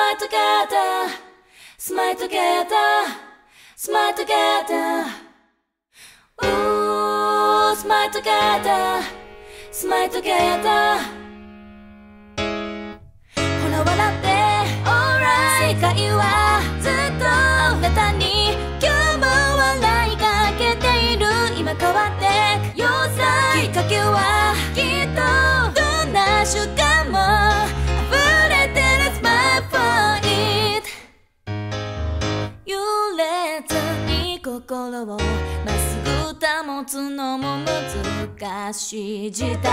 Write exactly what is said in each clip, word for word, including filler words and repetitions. smile together, smile together, smile together. Ooh, smile together, smile together. ほら笑って Alright 世界はずっとあなたに今日も笑いかけている今変わってくよさきっかけはきっとどんな瞬間も 心をまっすぐ保つのも難しい時代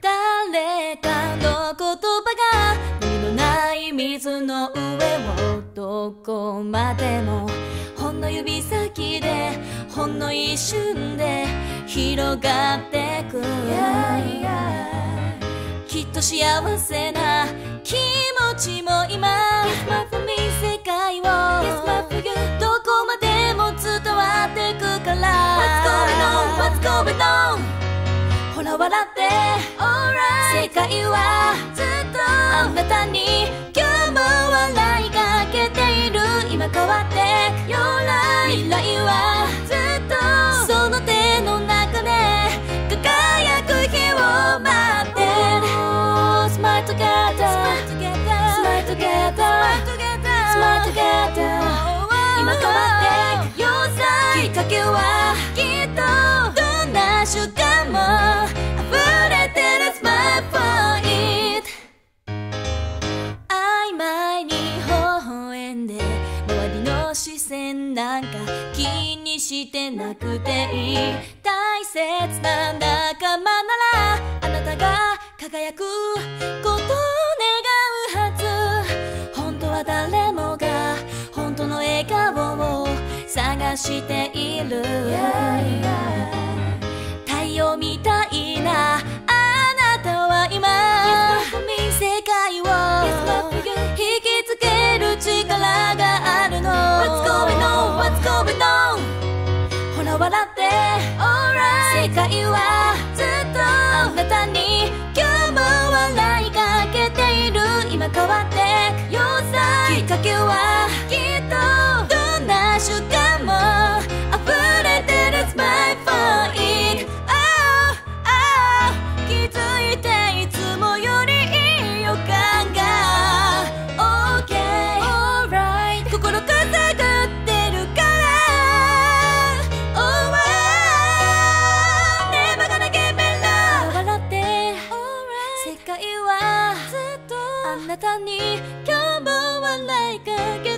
誰かの言葉が無のない水の上をどこまでもほんの指先でほんの一瞬で広がってく yeah, yeah. きっと幸せな気持ちも今 It's my for me 世界を It's my for you どこまで What's going on? ほら笑って Alright 世界はずっとあなたに今日も笑いかけている今変わってく Your life 未来はずっとその手の中で輝く日を待ってる Oh smile together smile together smile together 今変わってく Your life きっかけはきっと 瞬間も溢れてる Smile Point 曖昧に微笑んで周りの視線なんか気にしてなくていい大切な仲間ならあなたが輝くことを願うはず本当は誰もが本当の笑顔を探している yeah, yeah. みたいなあなたは今世界を引きつける力があるの What's going on? What's going on? ほら笑って Alright 世界はずっとあなたに今日も笑いかけている今変わってくよさきっかけはきっとどんな瞬間も溢れてる Smile for it あなたに今日も笑いかけ